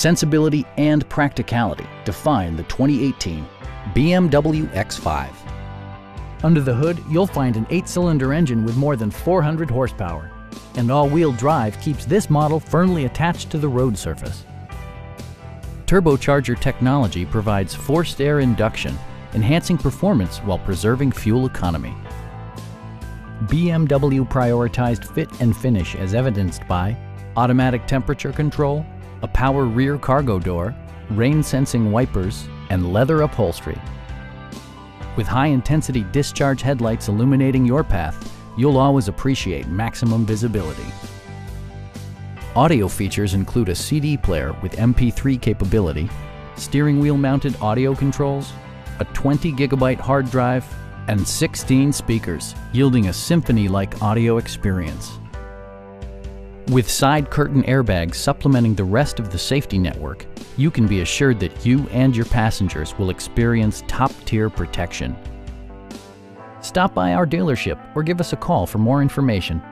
sensibility, and practicality define the 2018 BMW X5. Under the hood, you'll find an 8-cylinder engine with more than 400 horsepower, and all-wheel drive keeps this model firmly attached to the road surface. Turbocharger technology provides forced air induction, enhancing performance while preserving fuel economy. BMW prioritized fit and finish as evidenced by automatic temperature control, a power rear cargo door, rain-sensing wipers, and leather upholstery. With high-intensity discharge headlights illuminating your path, you'll always appreciate maximum visibility. Audio features include a CD player with MP3 capability, steering wheel-mounted audio controls, a 20-gigabyte hard drive, and 16 speakers, yielding a symphony-like audio experience. With side curtain airbags supplementing the rest of the safety network, you can be assured that you and your passengers will experience top-tier protection. Stop by our dealership or give us a call for more information.